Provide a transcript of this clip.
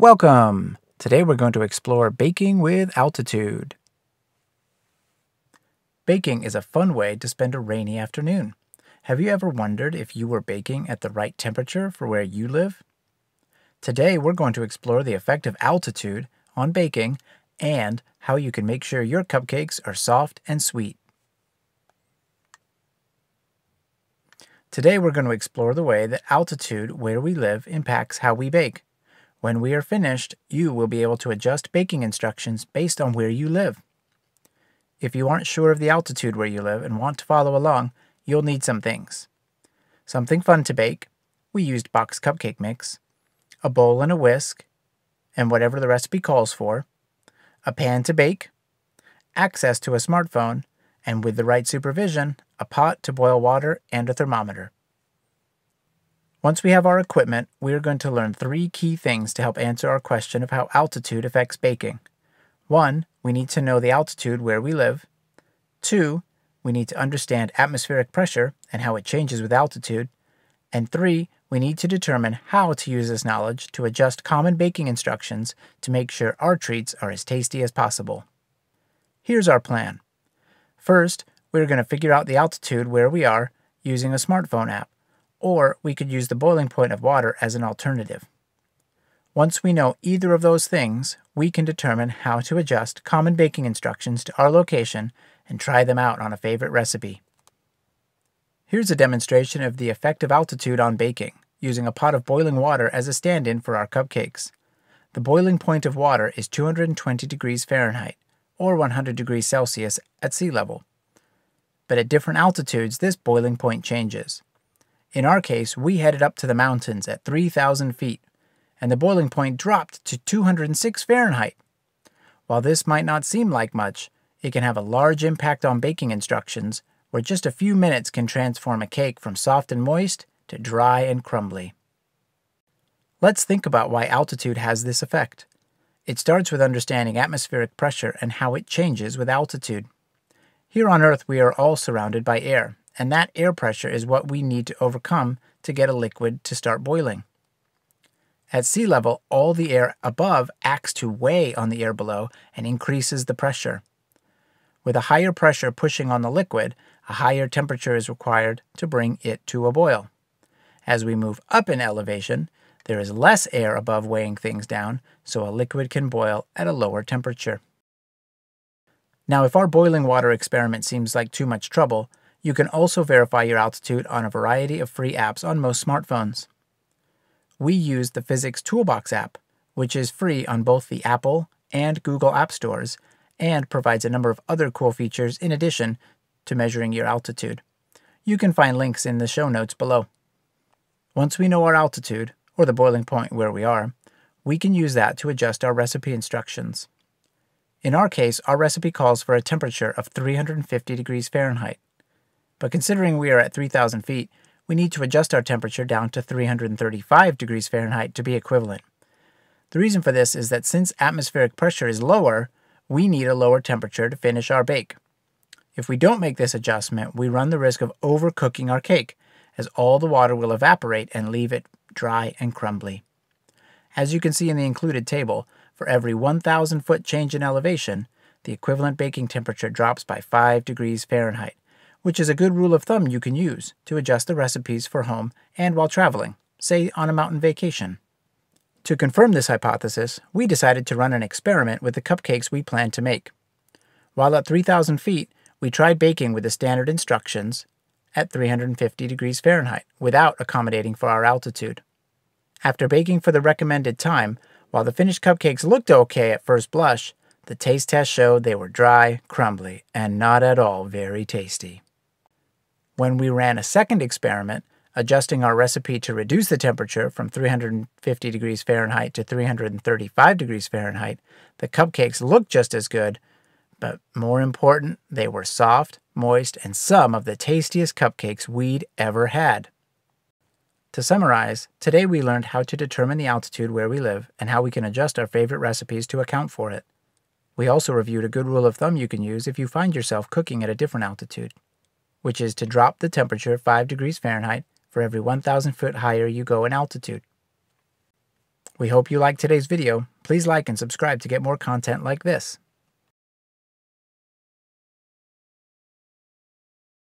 Welcome! Today we're going to explore baking with altitude. Baking is a fun way to spend a rainy afternoon. Have you ever wondered if you were baking at the right temperature for where you live? Today we're going to explore the effect of altitude on baking and how you can make sure your cupcakes are soft and sweet. Today we're going to explore the way that altitude where we live impacts how we bake. When we are finished, you will be able to adjust baking instructions based on where you live. If you aren't sure of the altitude where you live and want to follow along, you'll need some things. Something fun to bake. We used box cupcake mix. A bowl and a whisk, and whatever the recipe calls for. A pan to bake. Access to a smartphone, and with the right supervision, a pot to boil water and a thermometer. Once we have our equipment, we are going to learn three key things to help answer our question of how altitude affects baking. 1. We need to know the altitude where we live. 2. We need to understand atmospheric pressure and how it changes with altitude. And 3. We need to determine how to use this knowledge to adjust common baking instructions to make sure our treats are as tasty as possible. Here's our plan. First, we're going to figure out the altitude where we are using a smartphone app. Or we could use the boiling point of water as an alternative. Once we know either of those things, we can determine how to adjust common baking instructions to our location and try them out on a favorite recipe. Here's a demonstration of the effect of altitude on baking, using a pot of boiling water as a stand-in for our cupcakes. The boiling point of water is 220 degrees Fahrenheit, or 100 degrees Celsius at sea level. But at different altitudes, this boiling point changes. In our case, we headed up to the mountains at 3,000 feet, and the boiling point dropped to 206 Fahrenheit. While this might not seem like much, it can have a large impact on baking instructions, where just a few minutes can transform a cake from soft and moist to dry and crumbly. Let's think about why altitude has this effect. It starts with understanding atmospheric pressure and how it changes with altitude. Here on Earth, we are all surrounded by air. And that air pressure is what we need to overcome to get a liquid to start boiling. At sea level, all the air above acts to weigh on the air below and increases the pressure. With a higher pressure pushing on the liquid, a higher temperature is required to bring it to a boil. As we move up in elevation, there is less air above weighing things down, so a liquid can boil at a lower temperature. Now, if our boiling water experiment seems like too much trouble, you can also verify your altitude on a variety of free apps on most smartphones. We use the Physics Toolbox app, which is free on both the Apple and Google App Stores, and provides a number of other cool features in addition to measuring your altitude. You can find links in the show notes below. Once we know our altitude, or the boiling point where we are, we can use that to adjust our recipe instructions. In our case, our recipe calls for a temperature of 350 degrees Fahrenheit. But considering we are at 3,000 feet, we need to adjust our temperature down to 335 degrees Fahrenheit to be equivalent. The reason for this is that since atmospheric pressure is lower, we need a lower temperature to finish our bake. If we don't make this adjustment, we run the risk of overcooking our cake, as all the water will evaporate and leave it dry and crumbly. As you can see in the included table, for every 1,000 foot change in elevation, the equivalent baking temperature drops by 5 degrees Fahrenheit. Which is a good rule of thumb you can use to adjust the recipes for home and while traveling, say on a mountain vacation. To confirm this hypothesis, we decided to run an experiment with the cupcakes we planned to make. While at 3,000 feet, we tried baking with the standard instructions at 350 degrees Fahrenheit without accommodating for our altitude. After baking for the recommended time, while the finished cupcakes looked okay at first blush, the taste test showed they were dry, crumbly, and not at all very tasty. When we ran a second experiment, adjusting our recipe to reduce the temperature from 350 degrees Fahrenheit to 335 degrees Fahrenheit, the cupcakes looked just as good, but more important, they were soft, moist, and some of the tastiest cupcakes we'd ever had. To summarize, today we learned how to determine the altitude where we live and how we can adjust our favorite recipes to account for it. We also reviewed a good rule of thumb you can use if you find yourself cooking at a different altitude, which is to drop the temperature 5 degrees Fahrenheit for every 1,000 foot higher you go in altitude. We hope you liked today's video. Please like and subscribe to get more content like this.